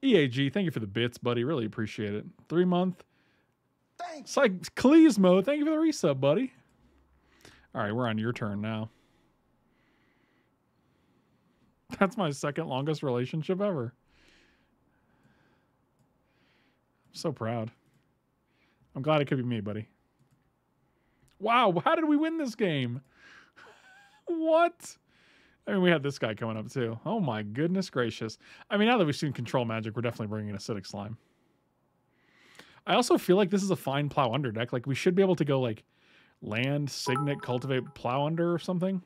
EAG, thank you for the bits, buddy. Really appreciate it. 3 month. Thanks. Cleesmo, thank you for the resub, buddy. All right, we're on your turn now. That's my second longest relationship ever. I'm so proud. I'm glad it could be me, buddy. Wow, how did we win this game? What? I mean, we had this guy coming up too. Oh my goodness gracious. I mean, now that we've seen Control Magic, we're definitely bringing in Acidic Slime. I also feel like this is a fine Plow Under deck. Like, we should be able to go, like, land, Signet, Cultivate, Plow Under or something.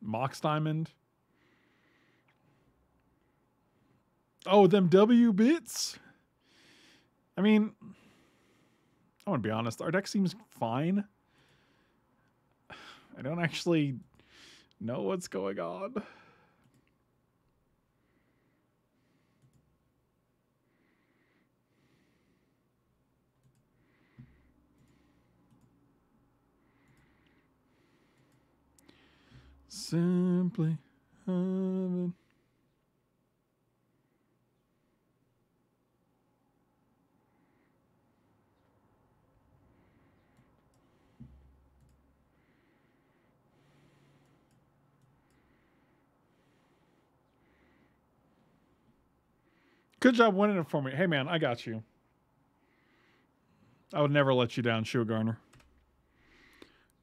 Mox Diamond. Oh, them W bits? I mean, I'm going to be honest. Our deck seems fine. I don't actually know what's going on. Simply heaven. Good job winning it for me. Hey, man, I got you. I would never let you down, Shoegarner.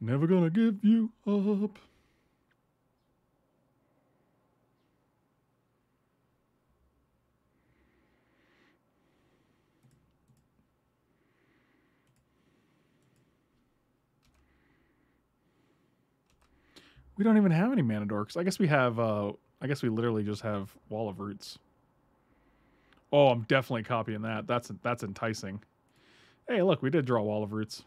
Never gonna give you up. We don't even have any mana dorks. I guess we have, I guess we literally just have Wall of Roots. Oh, I'm definitely copying that. That's enticing. Hey, look, we did draw Wall of Roots.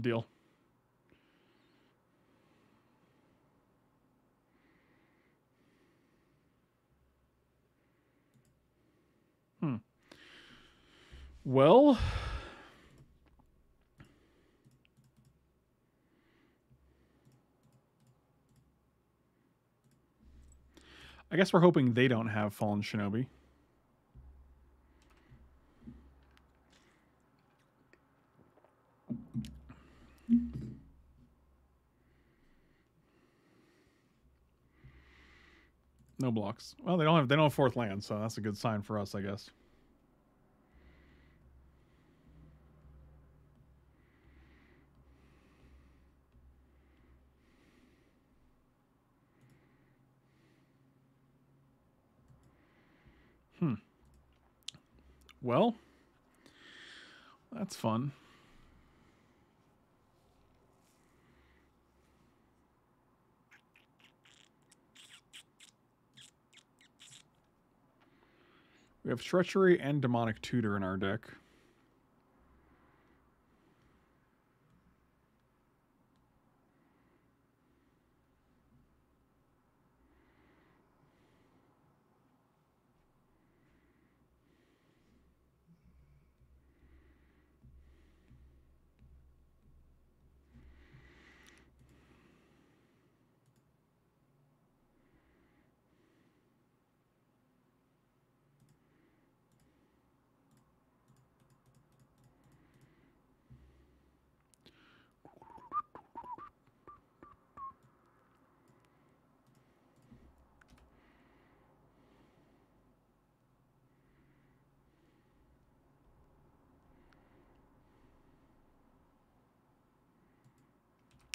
Deal. Well, I guess we're hoping they don't have Fallen Shinobi. No blocks. Well, they don't have fourth land, so that's a good sign for us, I guess. Well, that's fun. We have Treachery and Demonic Tutor in our deck.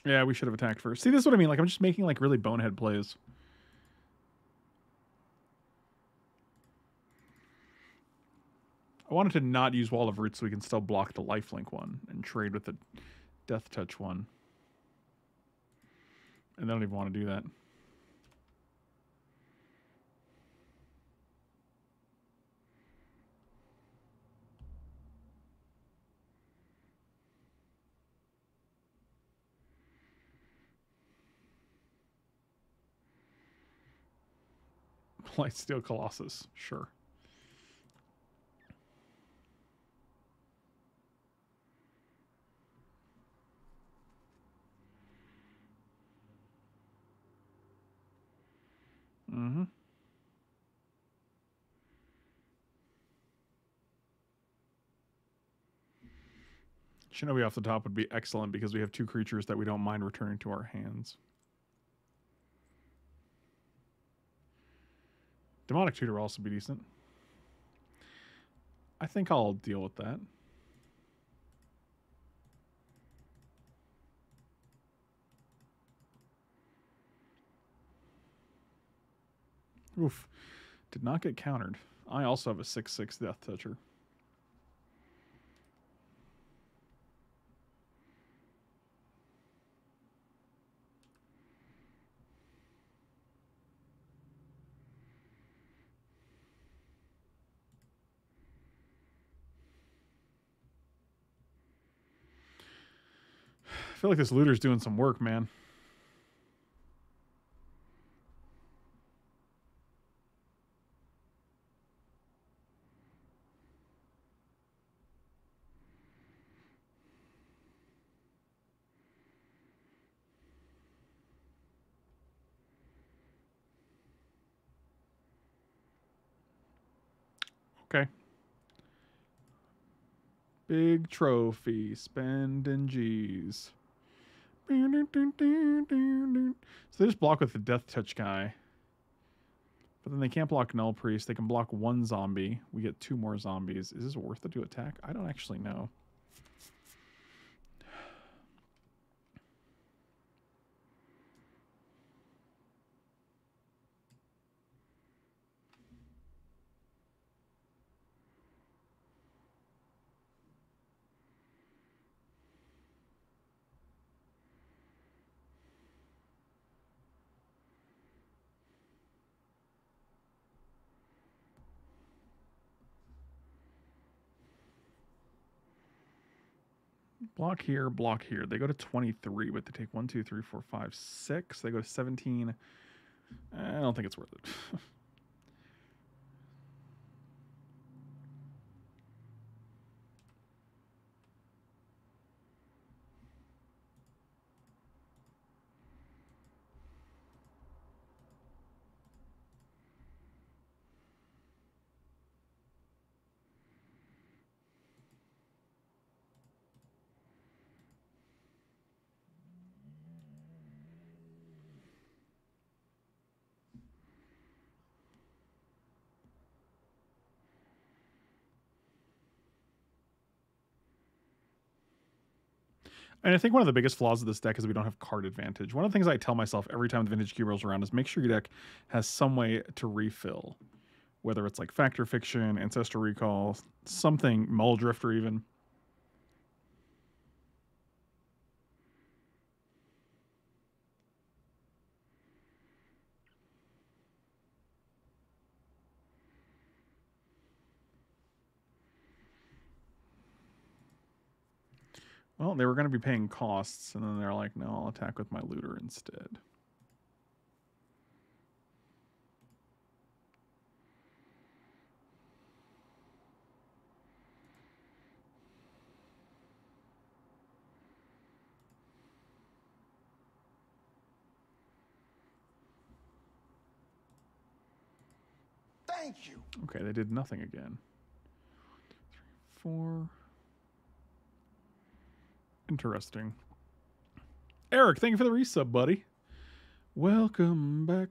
Yeah, we should have attacked first. See, this is what I mean. Like, I'm just making, like, really bonehead plays. I wanted to not use Wall of Roots so we can still block the lifelink one and trade with the Death Touch one. And I don't even want to do that. Lightsteel Colossus, sure. Mm-hmm. Shinobi off the top would be excellent because we have two creatures that we don't mind returning to our hands. Demonic Tutor will also be decent. I think I'll deal with that. Oof. Did not get countered. I also have a 6/6 Death Toucher. I feel like this looter's doing some work, man. Okay. Big trophy, spending G's. So they just block with the Death Touch guy. But then they can't block Null Priest. They can block one zombie. We get two more zombies. Is this worth it to attack? I don't actually know. Block here, block here. They go to 23, but they take 1, 2, 3, 4, 5, 6. They go to 17. I don't think it's worth it. And I think one of the biggest flaws of this deck is we don't have card advantage. One of the things I tell myself every time the Vintage Cube rolls around is make sure your deck has some way to refill. Whether it's like Factor Fiction, Ancestral Recall, something, Mull Drifter even. Well, they were going to be paying costs, and then they're like, no, I'll attack with my looter instead. Thank you. Okay, they did nothing again. 3, 4... Interesting. Eric, thank you for the resub, buddy. Welcome back.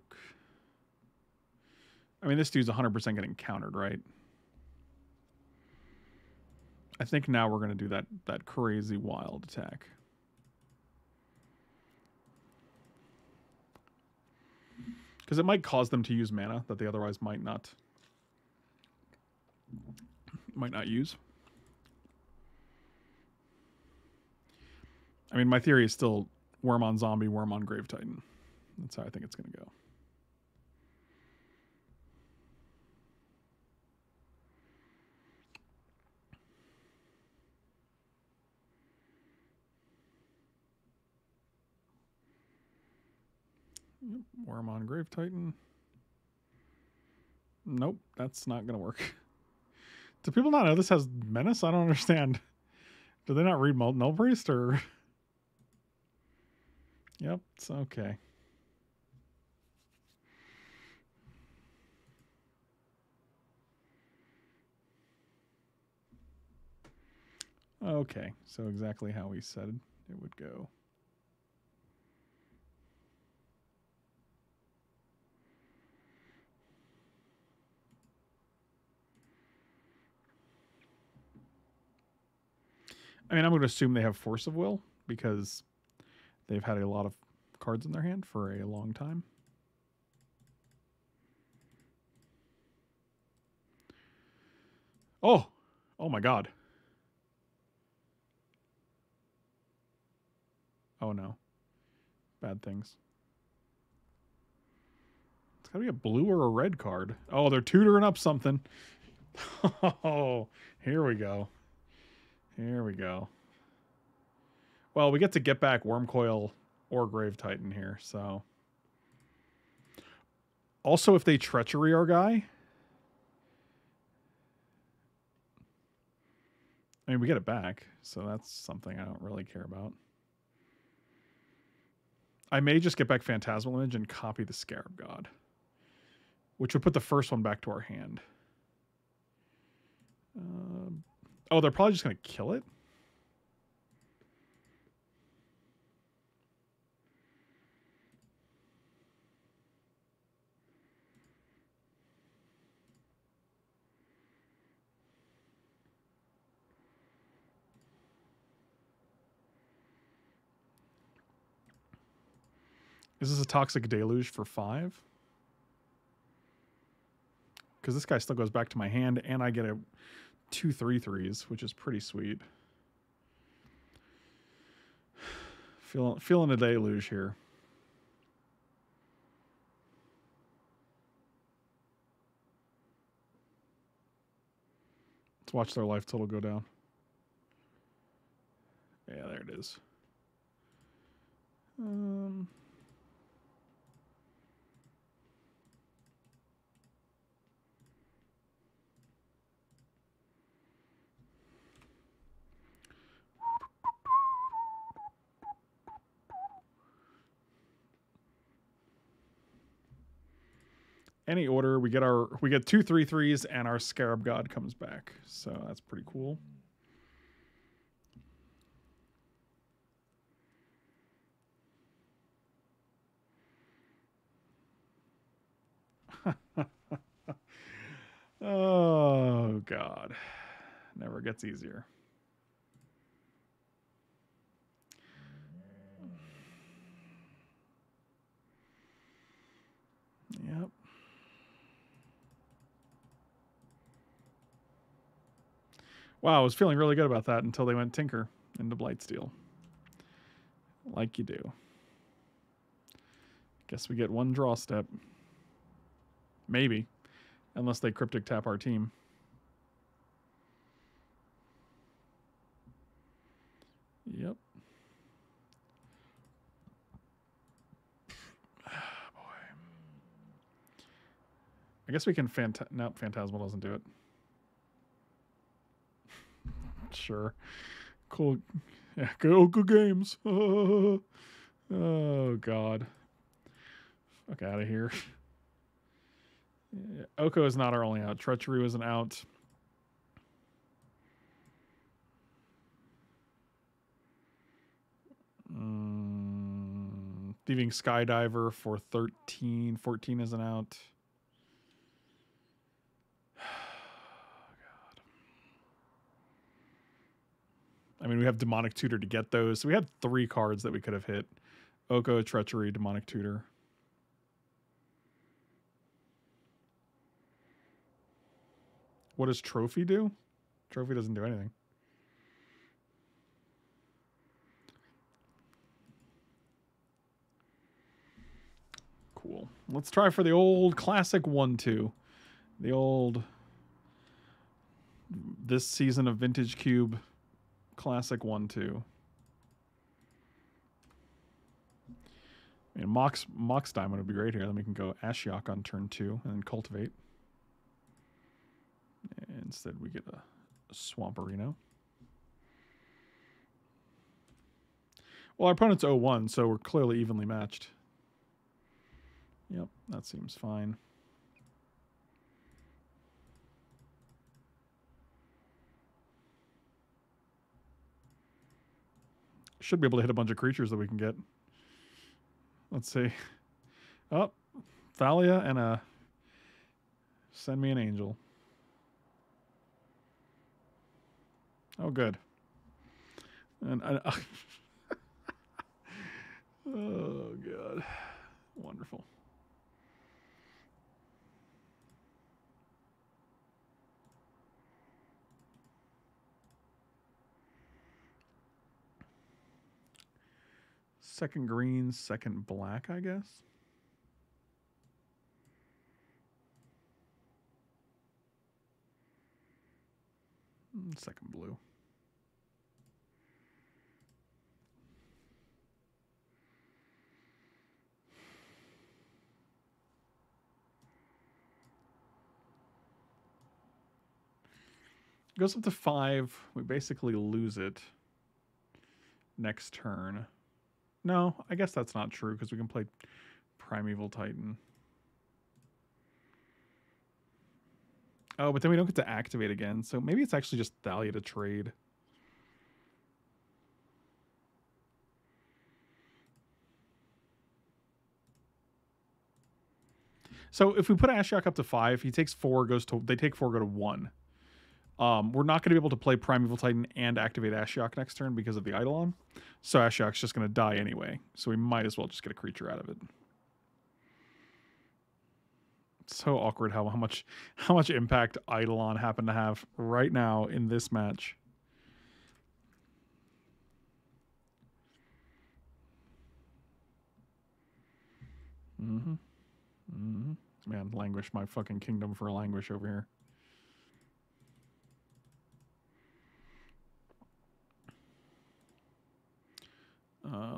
I mean, this dude's 100% getting countered, right? I think now we're going to do that crazy wild attack. Because it might cause them to use mana that they otherwise might not use. I mean, my theory is still worm on zombie, worm on Grave Titan. That's how I think it's going to go. Yep, worm on Grave Titan. Nope, that's not going to work. Do people not know this has menace? I don't understand. Do they not read Null Priest or... Yep, it's okay. Okay, so exactly how we said it would go. I mean, I'm going to assume they have Force of Will because... they've had a lot of cards in their hand for a long time. Oh! Oh my god. Oh no. Bad things. It's gotta be a blue or a red card. Oh, they're tutoring up something. Oh, here we go. Here we go. Well, we get to get back Wormcoil or Grave Titan here, so... Also, if they treachery our guy... I mean, we get it back, so that's something I don't really care about. I may just get back Phantasmal Image and copy the Scarab God, which would put the first one back to our hand. Oh, they're probably just going to kill it? Is this a Toxic Deluge for 5? Because this guy still goes back to my hand, and I get a 2/3/3s, which is pretty sweet. Feeling a deluge here. Let's watch their life total go down. Yeah, there it is. Any order, we get 2/3/3s and our Scarab God comes back. So that's pretty cool. Oh god. Never gets easier. Yep. Wow, I was feeling really good about that until they went Tinker into Blightsteel. Like you do. Guess we get one draw step. Maybe. Unless they Cryptic Tap our team. Yep. Oh, boy. I guess we can... Nope, Phantasmal doesn't do it. Sure. Cool. Yeah, good games. Oh, god. Fuck out of here. Yeah, Oko is not our only out. Treachery was an out. Thieving Skydiver for 13. 14 is an out. I mean, we have Demonic Tutor to get those. So we had 3 cards that we could have hit. Oko, Treachery, Demonic Tutor. What does Trophy do? Trophy doesn't do anything. Cool. Let's try for the old classic 1-2. The old... This season of Vintage Cube... Classic 1-2. I mean, Mox Diamond would be great here. Then we can go Ashiok on turn 2 and then Cultivate. And instead, we get a Swamperino. Well, our opponent's 0-1, so we're clearly evenly matched. Yep, that seems fine. Should be able to hit a bunch of creatures that we can get. Let's see. Oh, Thalia and a... Send me an angel. Oh, good. And oh, God. Wonderful. Second green, second black, I guess. Second blue. It goes up to 5. We basically lose it next turn. No, I guess that's not true because we can play Primeval Titan. Oh, but then we don't get to activate again. So maybe it's actually just Thalia to trade. So if we put Ashiok up to 5, he takes 4, goes to, they take 4, go to 1. We're not going to be able to play Primeval Titan and activate Ashiok next turn because of the Eidolon. So Ashiok's just going to die anyway. So we might as well just get a creature out of it. It's so awkward how much impact Eidolon happened to have right now in this match. Man, languish my fucking kingdom for languish over here.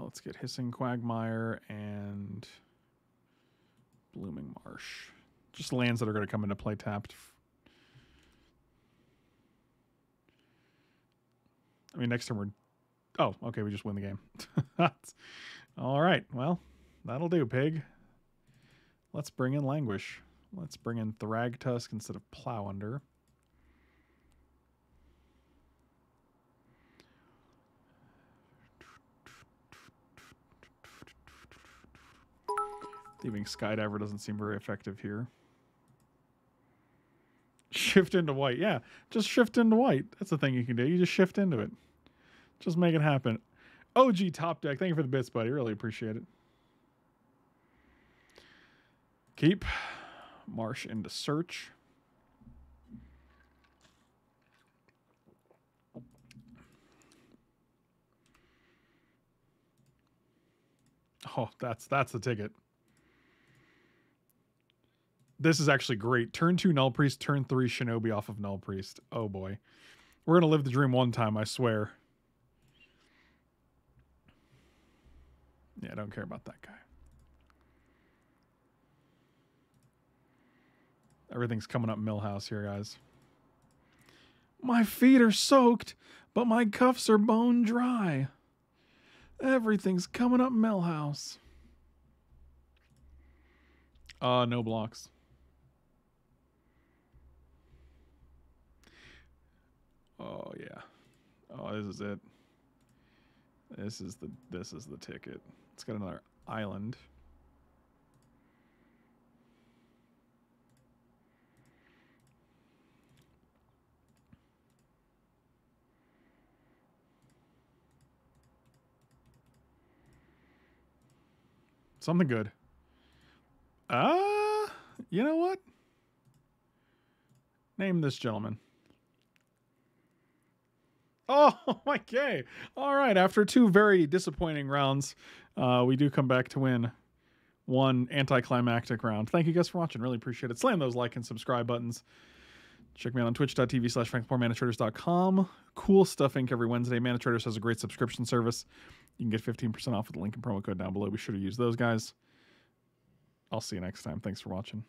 Let's get Hissing Quagmire and Blooming Marsh. Just lands that are going to come into play tapped. I mean, next turn we're... Oh, okay, we just win the game. All right, well, that'll do, pig. Let's bring in Languish. Let's bring in Thragtusk instead of Plow Under. Thieving Skydiver doesn't seem very effective here. Shift into white. Yeah, just shift into white. That's the thing you can do. You just shift into it. Just make it happen. OG Top Deck, thank you for the bits, buddy. Really appreciate it. Keep Marsh into search. Oh, that's the ticket. This is actually great. Turn 2 Null Priest, turn 3 Shinobi off of Null Priest. Oh boy. We're going to live the dream one time, I swear. Yeah, I don't care about that guy. Everything's coming up Millhouse here, guys. My feet are soaked, but my cuffs are bone dry. Everything's coming up Millhouse. No blocks. Oh yeah. Oh, this is it. This is the ticket. It's got another island. Something good. You know what? Name this gentleman. Oh, okay. All right. After 2 very disappointing rounds, we do come back to win 1 anticlimactic round. Thank you guys for watching. Really appreciate it. Slam those like and subscribe buttons. Check me out on twitch.tv/frankpourmanatraders.com. Cool stuff, Inc. every Wednesday. Manatraders has a great subscription service. You can get 15% off with the link and promo code down below. Be sure to use those, guys. I'll see you next time. Thanks for watching.